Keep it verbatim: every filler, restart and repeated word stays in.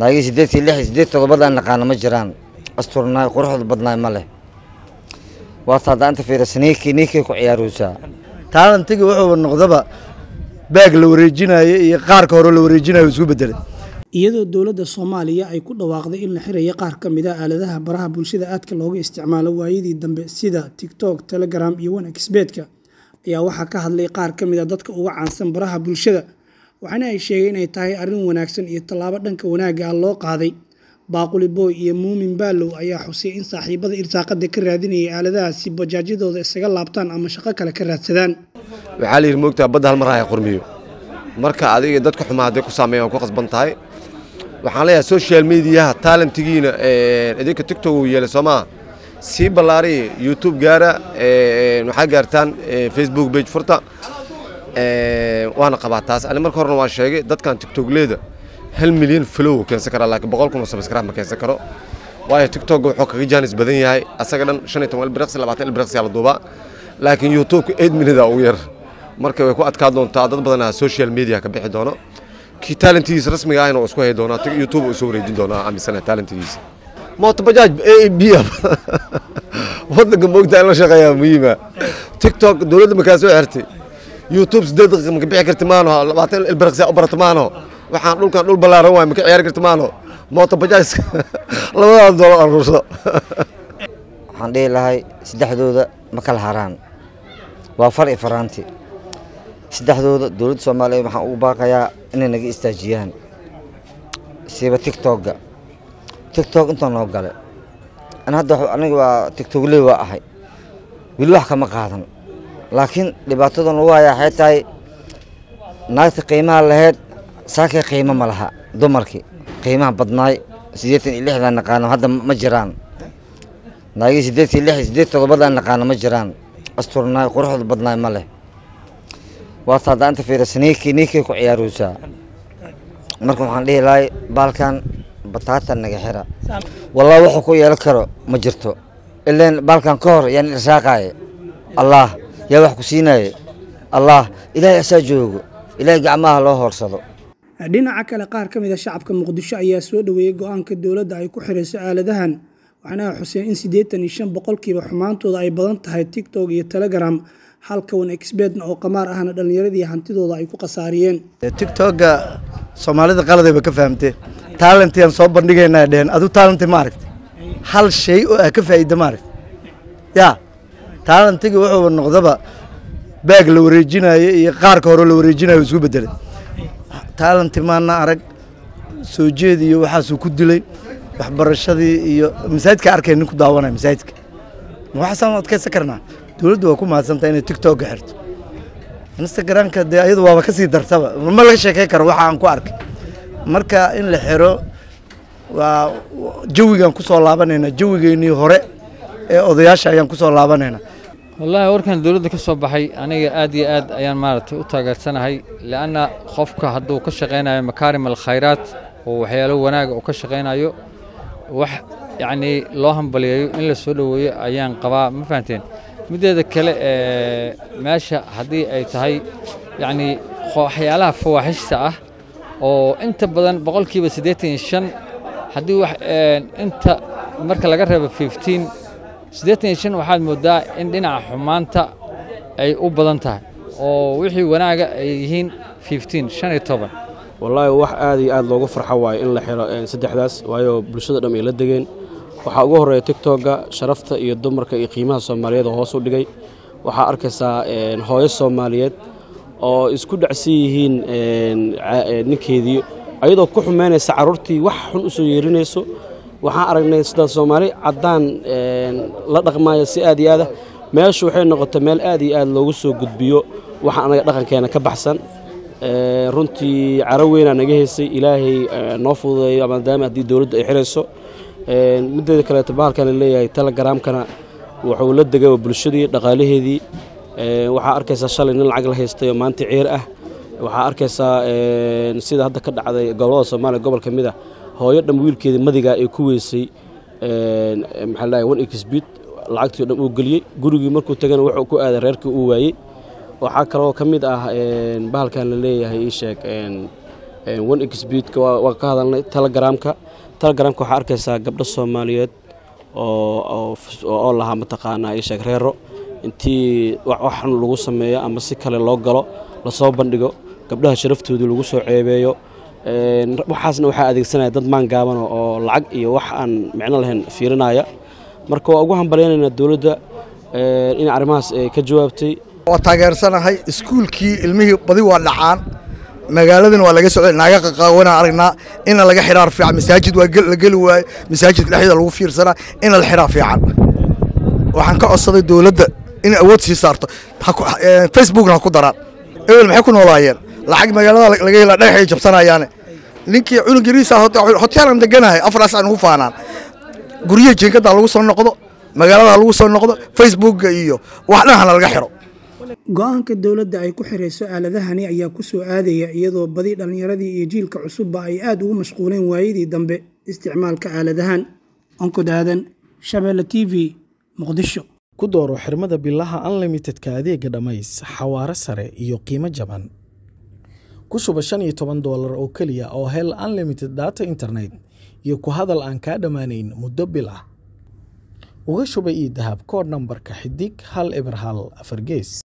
ناقي سديتي لحي سديت تضبطنا نقانا ما جران أسطورنا قروح ضبطنا ماله وأصلا أنت في رسنيكي نيكي كعياروسا تعال نتيجي وحو النقضبة باق لوريجينا يقار كورو لوريجينا يسوي بدل iyadoo dawladda Soomaaliya ay ku dhawaaqday in la xirayo qaar ka mid ah aaladaha baraha bulshada aadka looga isticmaalo waayadii dambe sida TikTok, Telegram iyo WhatsApp-ka ayaa waxa ka hadlay qaar ka mid ah dadka ugu caansan baraha bulshada waxaana ay sheegeen inay tahay arrin wanaagsan iyo talaabo dhanka wanaagga ah loo qaaday Baaquli Boy iyo Muumin Baalow ayaa xusay in saaxiibada irsaaqada ka raadinayay aaladaha si bajaajidooda isaga laabtaan ama shaqo kale ka raadsadaan waxa la yiri moogtaa bad hal mar ay qormiyo marka adiga dadku xumaaday ku sameeyaan ku qasban tahay waxaan leeyahay social media talentigiina ee idinka TikTok uu yeelay Soomaa si balaari YouTube gaara ee waxa gaartaan Facebook page furta ee waana qabaa taas ani markii hore waan sheegay dadkan TikTok leeda hal milyan follow ka soo kara laakiin boqol kun subscribe ma ka soo karo waayo TikTok wuxuu kaga jaanis badan yahay asaga dhan shan iyo toban birqs labaatan birqs yala duuba laakiin YouTube eight million oo yar markii way ku adkaad doontaa dad badan social media ka bixi doono كي تالنتيز رسمي جاين واسكو هي دونا يوتيوب وسوري دونا عم سنة تالنتيز ما تبجاج بيا وضد جنبك تعلم شغايا مهمة تيك توك دولة مكاسو عرتي يوتيوب سدد مكبيع كرتمانه بعدين البرقزة أبرة تمانه وحنقول كنقول بلا رواي مكبيع كرتمانه ما تبجاج لا دولار الرشة عندي لهاي سدح دودة مكال حرام وفرق فرانتي saddexdooda dawladda Soomaaliya waxaan ugu baaqayaa inay naga istaajiyaan sida TikTok-ga TikTok inta noo galay aan hadda aniga waa TikTok leeyahay ahay wili wax kama qaadan laakiin dhibaatada noo waaya waxay tahay naagta qiimaha lahayd saakay qiimo ma laha dumarkii qiimaha badnaay siddeed iyo lixdan naqaano hadda ma jiraan naagii siddeed iyo lix siddeed iyo toddoba naqaano ma jiraan asturnaay quruxda badnaay ma leh وأنا أنت في رسنيكي نيكي كعياروسا مركم عندي لاي بالكان بطاطا نجحرة والله وحكو يلكرو مجرته إلا بالكان كور يعني رساقاي الله يا وحكو سيناي الله إلى أساجوجو إلى جماعة الله هرصلو عندنا عكلا قار كم إذا شعب كم مقدش أي سود ويجوان كدولة دعي كحر سؤال ذهن وأنا حسين إنسديت نشان بقول كي بحمان توضع بلنت هاي تيك توك يتلجرام halka wana expert oo qamaar ahna dhalinyaradii hantidooda ay ku qasaariyeen TikTok-ga Soomaalida qalad ay ka fahmtay talentiyan soo bandhigaynaa dheen adu talenti ma aragti hal shay oo ay ka faa'iido ma aragti ya talentiga wuxuu noqdaba baag la wareejinayo iyo qaar ka hore la wareejinayo isku bedelay talenti maana arag soo jeed iyo waxaas uu ku dilay waxbarashadii iyo masaajidka arkayna ku daawanay masaajidka waxaan adkaysan karnaa dawladdu waa ku maadsantaa inay TikTok xirto Instagram-ka de ayadu waaba ka sii dartaba ma laga sheekay karo waxa aan ku arkay marka in la xiro waa jawigan ku soo laabanayna jawigeeni hore ee odayaasha ayaan ku soo laabanayna wallahi warkan dawladda ka soo baxay aniga aad iyo aad ayaan maartay u taageersanahay laana qofka haduu ka shaqeynayo makaarim al khayraat oo waxyaalo wanaag oo ka shaqeynayo wax yani loo hanbaliyo in la soo dhaweeyo ayaan qabaa ma fahanteen مدة كله ماشى هذه أي تهي يعني خيالها فواحش ساعة وأنت بدل بقول كي بس ديتين شن هذه واحد أنت مركل قرب خمستاشر ديتين شن واحد مدة عندنا حمانته أي أوبلنتها ووحي وأنا يهين خمستاشر شن طبعا والله واحد هذه هذا لو غفر حواي إلا حلا سدح داس وياه بالشدة دم يلدقين waxaa ugu horeeyay TikTok-ga sharafta iyo dumarka iyo qiimaha Soomaaliyeed hoos u dhigay waxa arkaysaa in hooyo Soomaaliyeed oo isku dhacsan yihiin ninkeedii ayadoo ku xumeynaysa carruurtii wax xun u soo yeerinayso waxaan aragnay sida Soomaali cadaan la dhaqmaayo si aad iyo aad meeshu waxay noqotay meel aad iyo aad loogu soo gudbiyo waxa anaga dhaqankeena ka baxsan runtii caraweyna naga heysay Ilaahay noo fududeeyo maadaama haddii dawladdu ay xirayso مدة كلا تبار كان اللي يتلقرام كنا وحولد جوا بالشدي دقاله هذي وحأركز الشغل إن العقل هيستوي ما أنت عيره وحأركز نسيد هذا كده على جواز ما له قبل كم ده هو يقدم ويل كده ما دقة كويسي محلها وين إكسبيت العقد يقدم وقلي جروجي مركو تجنا وحكو هذا ريرك وواي وحكروا كم ده بحال كان اللي هيشك ون إكسبيت كوا كهذا تلغرام كا تلغرام كوا حركة قبل الصوماليات أو أو الله متقانا إيش غيره أنتي وحن لغوص ميا أما سكال اللقرة لصوبن دقو قبلها شرفت ودي لغوص عيبيو وحاسن وحاء هذه السنة ضد ما نجابن أو العق يوحن معنا لهن في رناية مركو أقوهم بريان إن الدولة إن عرماس كجوابتي وتاجر سنة هاي سكول كي المهي بدي ولا عن مجالدين ولا جسوا ناقة قاونا عرنا إن لقى حرار في مساجد وقل قل ومساجد الحيض الوفير سنة إن الحرار في عن وحن كأصل الدولة إن أوتسي صارت حكو فيسبوك نحكو درا أول ما حكون ولاير لحق مجالد لقى لا نحيي جب سنة يعني لينك عيون جريسة هت هت يارم دجناها أفرس عنه فانا قرية جنكة دلوا صار نقطة مجالد دلوا صار نقطة فيسبوك إيوه وحنا هنلقى حرار go-aanka dowladda ay ku xireyso aaladahani ayaa ku soo aadaya iyadoo badi dhallinyaradii iyo jiilka cusubba ay aad ugu mashquuleen waayadii dambe isticmaalka aaladahan onkod aadan Shabeelle T V Muqdisho ku dooro xirmada billaha unlimitedka adeega dhamays xawaare sare iyo qiimo jaban ku shuba shan iyo toban doolar oo kaliya oo hel unlimited data internet iyo ku hadal aan ka dhamaanayn muddo bil ah uga shuba ii dahab code number ka xidig hal eber hal afar gees